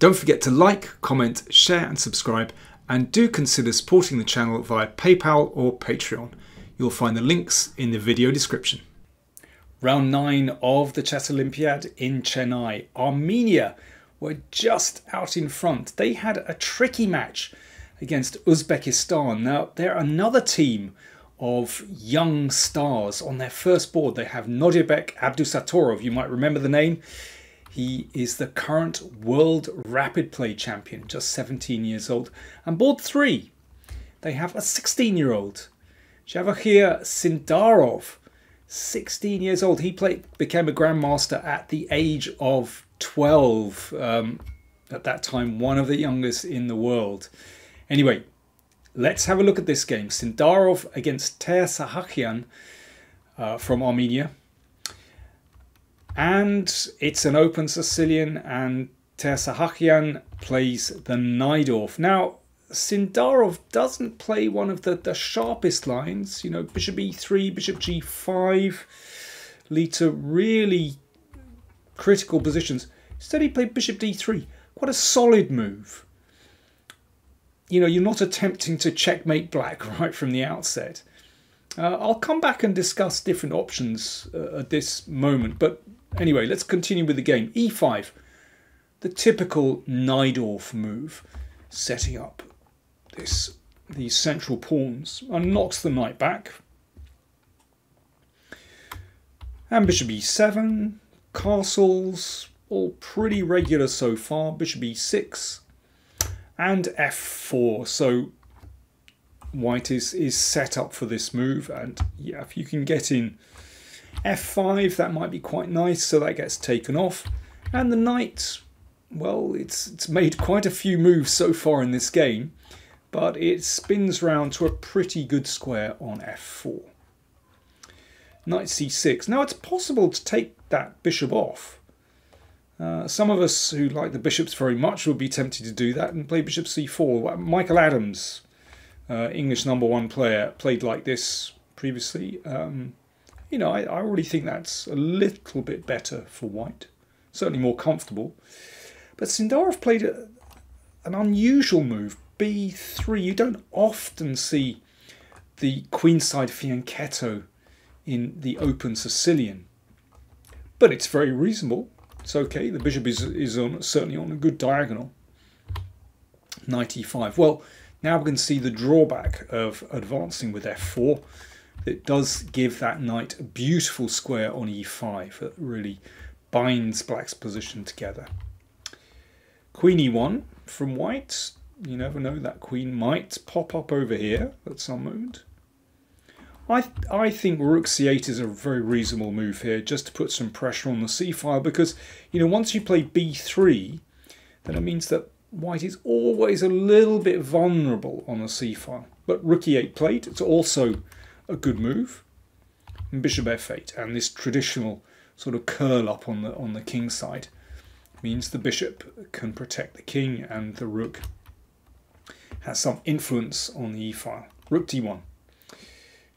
Don't forget to like, comment, share and subscribe, and do consider supporting the channel via PayPal or Patreon. You'll find the links in the video description. Round 9 of the Chess Olympiad in Chennai. Armenia were just out in front. They had a tricky match against Uzbekistan. Now, they're another team of young stars. On their first board, they have Nodibek Abdusatorov. You might remember the name. He is the current world rapid play champion, just 17 years old. And board 3, they have a 16-year-old, Javokhir Sindarov, 16 years old. He became a grandmaster at the age of 12. At that time, one of the youngest in the world. Anyway, let's have a look at this game. Sindarov against Ter-Sahakyan from Armenia. And it's an open Sicilian, and Ter-Sahakyan plays the Naidorf. Now, Sindarov doesn't play one of the sharpest lines. You know, bishop e3, bishop g5 lead to really critical positions. Instead, he played bishop d3. Quite a solid move. You know, you're not attempting to checkmate black right from the outset. I'll come back and discuss different options at this moment. But anyway, let's continue with the game. e5, the typical Naidorf move, setting up these central pawns, and knocks the knight back. And bishop e7, castles, all pretty regular so far. Bishop e6 and f4. So white is set up for this move, and yeah, if you can get in f5, that might be quite nice. So that gets taken off, and the knight, well, it's made quite a few moves so far in this game, but it spins round to a pretty good square on f4. Knight c6. Now, it's possible to take that bishop off. Some of us who like the bishops very much would be tempted to do that and play bishop c4. Michael Adams, English #1 player, played like this previously. You know, I really think that's a little bit better for white, certainly more comfortable. But Sindarov played an unusual move, b3. You don't often see the queenside fianchetto in the open Sicilian, but it's very reasonable. It's okay. The bishop is certainly on a good diagonal. Knight e5. Well, now we can see the drawback of advancing with f4. It does give that knight a beautiful square on e5 that really binds black's position together. Queen e1 from white. You never know, that queen might pop up over here at some moment. I think rook c8 is a very reasonable move here, just to put some pressure on the c-file, because, you know, once you play b3, then it means that white is always a little bit vulnerable on the c-file. But rook e8 played, it's also a good move. And bishop f8, and this traditional sort of curl up on the king side means the bishop can protect the king, and the rook has some influence on the e-file. Rook d1.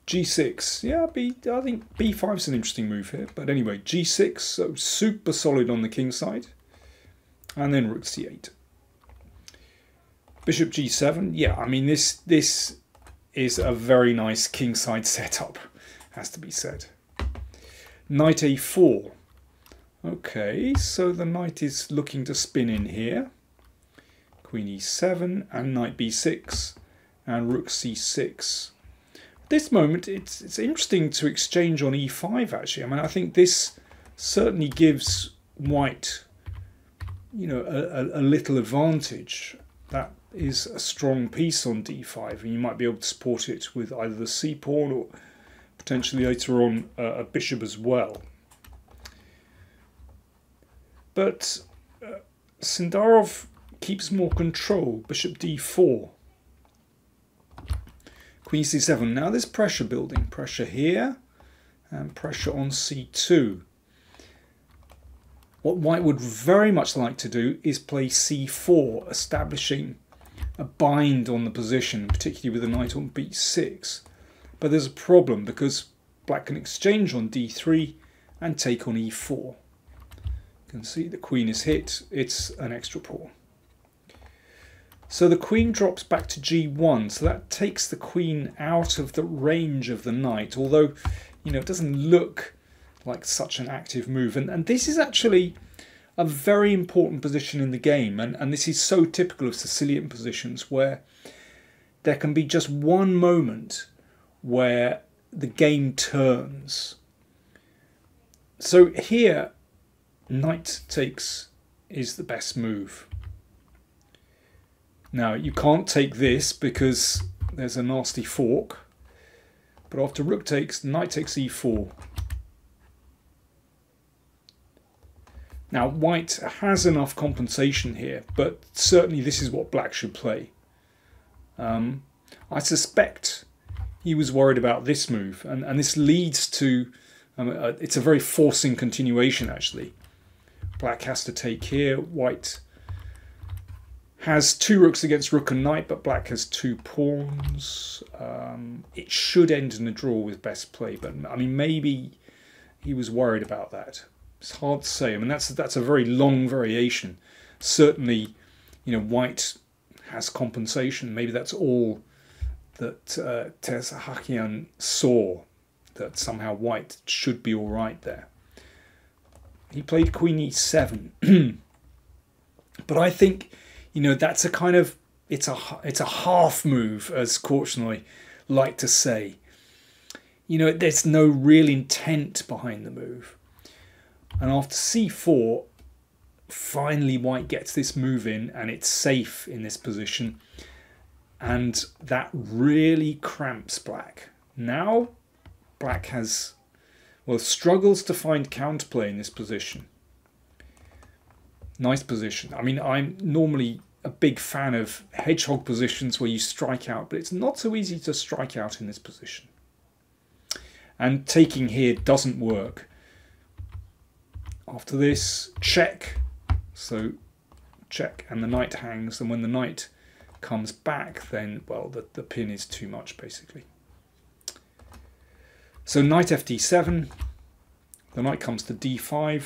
g6. Yeah, I think b5 is an interesting move here. But anyway, g6, so super solid on the king side. And then rook c8. Bishop g7. Yeah, I mean, this is a very nice king side setup, has to be said. Knight a4. Okay, so the knight is looking to spin in here. Queen e7 and knight b6 and rook c6. At this moment, it's interesting to exchange on e5, actually. I mean, I think this certainly gives white, you know, a little advantage. That is a strong piece on d5, and you might be able to support it with either the c pawn or potentially later on a bishop as well. But Sindarov keeps more control. Bishop d4. Queen c7. Now there's pressure building. Pressure here and pressure on c2. What white would very much like to do is play c4, establishing a bind on the position, particularly with a knight on b6. But there's a problem, because black can exchange on d3 and take on e4. You can see the queen is hit. It's an extra pawn. So the queen drops back to g1, so that takes the queen out of the range of the knight, although, you know, it doesn't look like such an active move. And this is actually a very important position in the game, and this is so typical of Sicilian positions, where there can be just one moment where the game turns. So here, knight takes is the best move. Now, you can't take this because there's a nasty fork. But after rook takes, knight takes e4. Now, white has enough compensation here, but certainly this is what black should play. I suspect he was worried about this move, and this leads to... it's a very forcing continuation, actually. Black has to take here, white... has two rooks against rook and knight, but black has two pawns. It should end in a draw with best play, but I mean, maybe he was worried about that. It's hard to say. I mean, that's a very long variation. Certainly, you know, white has compensation. Maybe that's all that Ter-Sahakyan saw, that somehow white should be all right there. He played queen e7, but I think, you know, that's a kind of, it's a half move, as Korchnoi liked to say. You know, there's no real intent behind the move. And after c4, finally white gets this move in, and it's safe in this position. And that really cramps black. Now, black has, well, struggles to find counterplay in this position. Nice position. I mean, I'm normally a big fan of hedgehog positions where you strike out, but it's not so easy to strike out in this position. And taking here doesn't work. After this, check. So check, and the knight hangs. And when the knight comes back, then, well, the pin is too much, basically. So knight fd7. The knight comes to d5.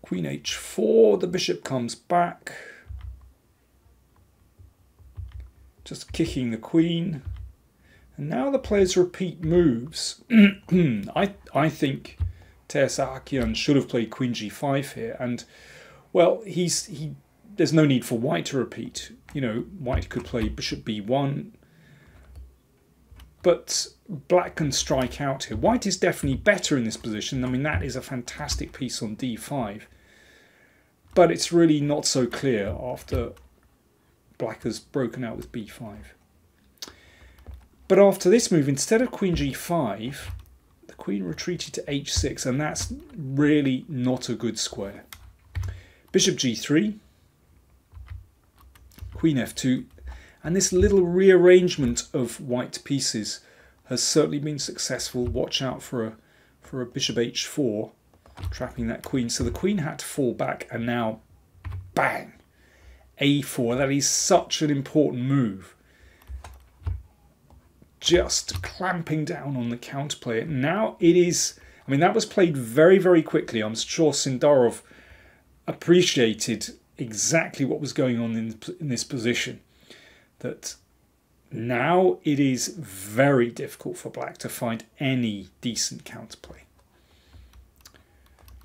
Queen h4, the bishop comes back, just kicking the queen. And now the players repeat moves. I think Ter-Sahakyan should have played queen g5 here, and, well, there's no need for white to repeat. You know, white could play bishop b1, but black can strike out here. White is definitely better in this position. I mean, that is a fantastic piece on d5. But it's really not so clear after black has broken out with b5. But after this move, instead of queen g5, the queen retreated to h6, and that's really not a good square. Bishop g3, queen f2, and this little rearrangement of white pieces has certainly been successful. Watch out for a bishop h4, trapping that queen. So the queen had to fall back, and now, bang, a4. That is such an important move. Just clamping down on the counterplay. Now it is, I mean, that was played very, very quickly. I'm sure Sindarov appreciated exactly what was going on in this position, that now it is very difficult for black to find any decent counterplay.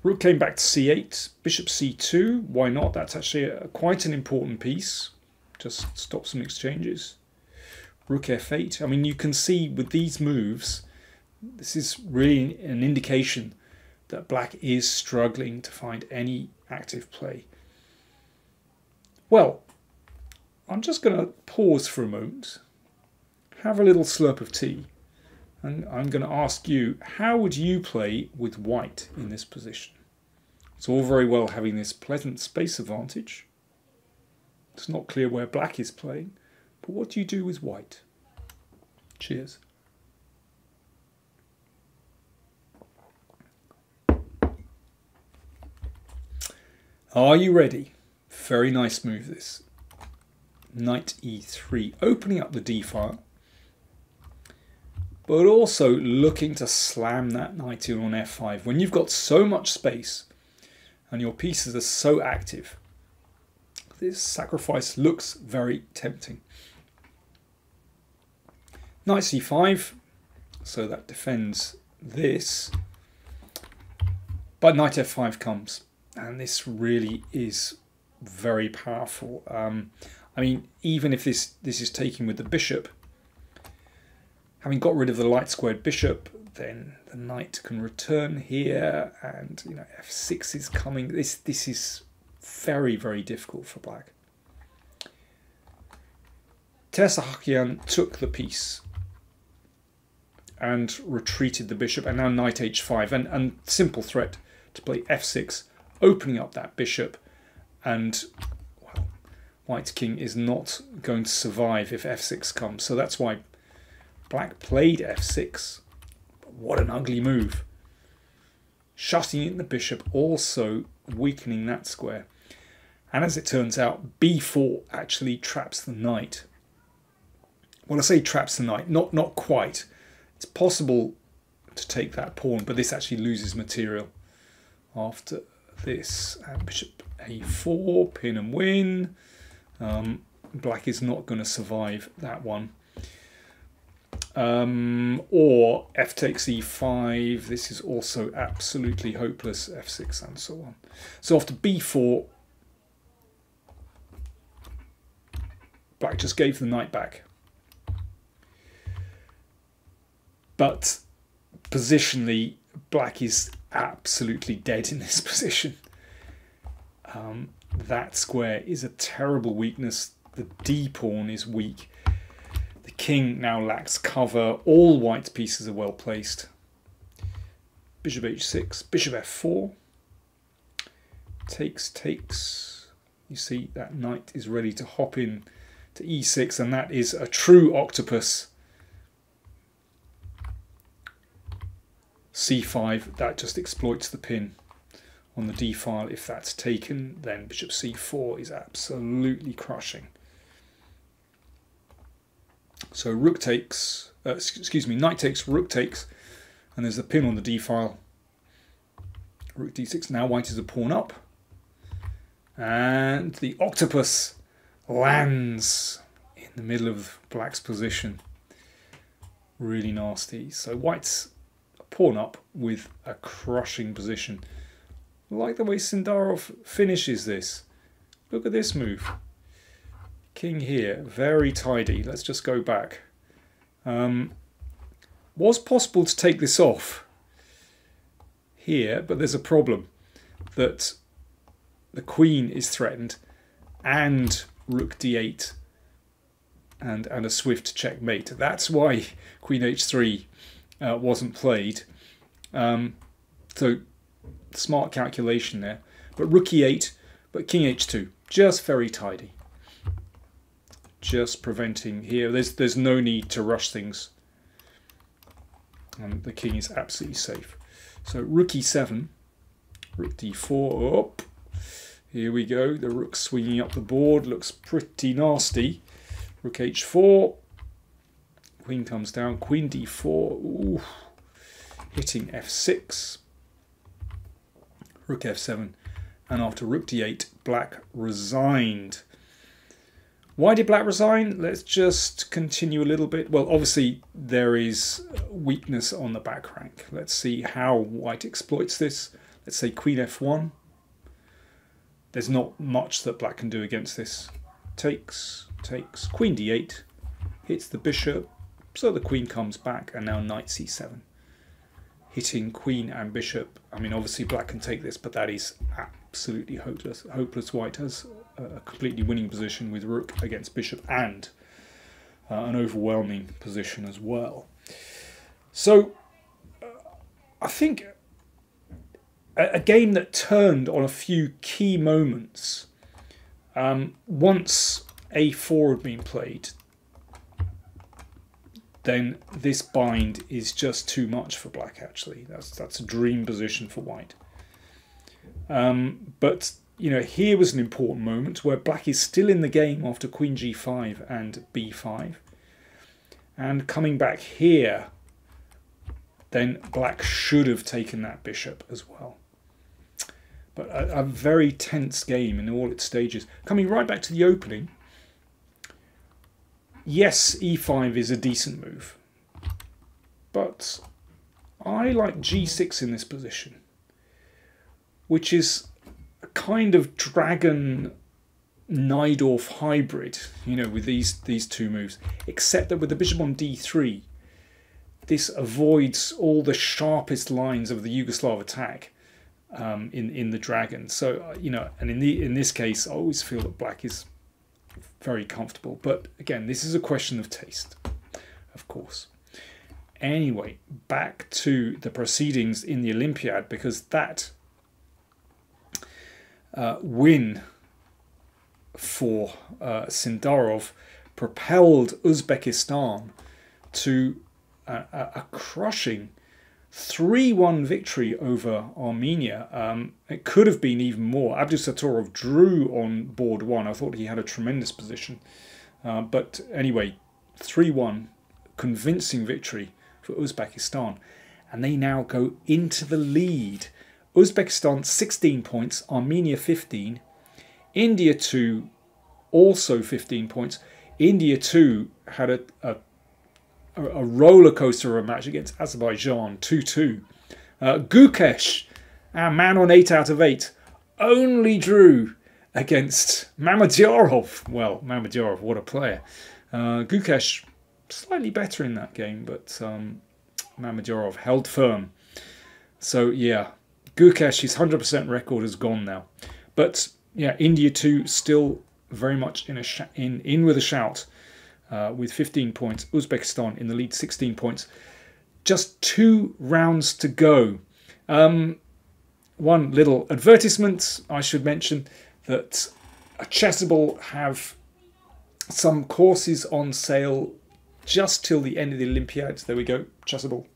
Rook came back to c8, bishop c2. Why not? That's actually quite an important piece. Just stop some exchanges. Rook f8. I mean, you can see with these moves, this is really an indication that black is struggling to find any active play. Well, I'm just going to pause for a moment, have a little slurp of tea, and I'm going to ask you, how would you play with white in this position? It's all very well having this pleasant space advantage. It's not clear where black is playing, but what do you do with white? Cheers. Are you ready? Very nice move, this. Knight e3, opening up the d file, but also looking to slam that knight in on f5. When you've got so much space and your pieces are so active, This sacrifice looks very tempting. Knight c5, so that defends this. But knight f5 comes, and this really is very powerful. I mean, even if this is taken with the bishop, having got rid of the light squared bishop, then the knight can return here, and you know f6 is coming. This is very difficult for black. Ter-Sahakyan took the piece and retreated the bishop, and now knight h5, and simple threat to play f6, opening up that bishop, and well, white's king is not going to survive if f6 comes. So that's why black played f6. But what an ugly move. Shutting in the bishop, also weakening that square. And as it turns out, b4 actually traps the knight. Well, I say traps the knight, not quite. It's possible to take that pawn, but this actually loses material after this. And bishop a4, pin and win. Black is not going to survive that one. Or f takes e5. This is also absolutely hopeless. f6 and so on. So after b4, black just gave the knight back. But positionally, black is absolutely dead in this position. That square is a terrible weakness. The d pawn is weak. The king now lacks cover. All white's pieces are well placed. Bishop h6, bishop f4. Takes, takes. You see that knight is ready to hop in to e6, and that is a true octopus. c5, that just exploits the pin on the d file. If that's taken, then bishop c4 is absolutely crushing. So rook takes, knight takes, rook takes, and there's the pin on the d file. Rook d6, now white is a pawn up. And the octopus lands in the middle of black's position. Really nasty. So white's pawn up with a crushing position. I like the way Sindarov finishes this. Look at this move. King here, very tidy. Let's just go back. Was possible to take this off here, but there's a problem that the queen is threatened and rook d8 and a swift checkmate. That's why queen h3 wasn't played. So smart calculation there. But rook e8, but king h2, just very tidy. Just preventing here. There's no need to rush things, and the king is absolutely safe. So rook e7, rook d4. Up. Here we go. The rook swinging up the board looks pretty nasty. Rook h4. Queen comes down, queen d4, ooh, hitting f6, rook f7, and after rook d8, black resigned. Why did black resign? Let's just continue a little bit. Well, obviously there is weakness on the back rank. Let's see how white exploits this. Let's say queen f1. There's not much that black can do against this. Takes, takes, queen d8, hits the bishop. So the queen comes back, and now knight c7. Hitting queen and bishop. I mean, obviously black can take this, but that is absolutely hopeless. White has a completely winning position with rook against bishop, and an overwhelming position as well. So I think a game that turned on a few key moments. Once a4 had been played, then this bind is just too much for black, actually. That's a dream position for white. But, you know, here was an important moment where black is still in the game after queen g5 and b5. And coming back here, then black should have taken that bishop as well. But a very tense game in all its stages. Coming right back to the opening. Yes, e5 is a decent move. But I like g6 in this position, which is a kind of dragon Naidorf hybrid, you know, with these two moves, except that with the bishop on d3, this avoids all the sharpest lines of the Yugoslav attack in the dragon. So, you know, and in this case, I always feel that black is very comfortable. But again, this is a question of taste, of course. Anyway, back to the proceedings in the Olympiad, because that win for Sindarov propelled Uzbekistan to a crushing 3-1 victory over Armenia. It could have been even more. Abdusatorov drew on board one. I thought he had a tremendous position. But anyway, 3-1, convincing victory for Uzbekistan. And they now go into the lead. Uzbekistan 16 points, Armenia 15, India 2 also 15 points. India 2 had a roller coaster of a match against Azerbaijan, 2-2. Gukesh, our man on 8 out of 8, only drew against Mamadyarov. Well, Mamadyarov, what a player. Gukesh, slightly better in that game, but Mamadyarov held firm. So, yeah, Gukesh, his 100% record is gone now. But, yeah, India 2 still very much in with a shout. With 15 points, Uzbekistan in the lead, 16 points. Just 2 rounds to go. One little advertisement. I should mention that Chessable have some courses on sale just till the end of the Olympiad. There we go, Chessable.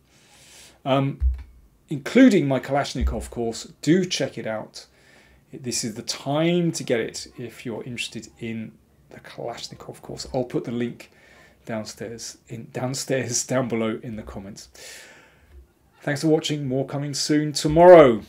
Including my Kalashnikov course. Do check it out. This is the time to get it if you're interested in the Kalashnikov course. I'll put the link down below in the comments. Thanks for watching. More coming soon tomorrow.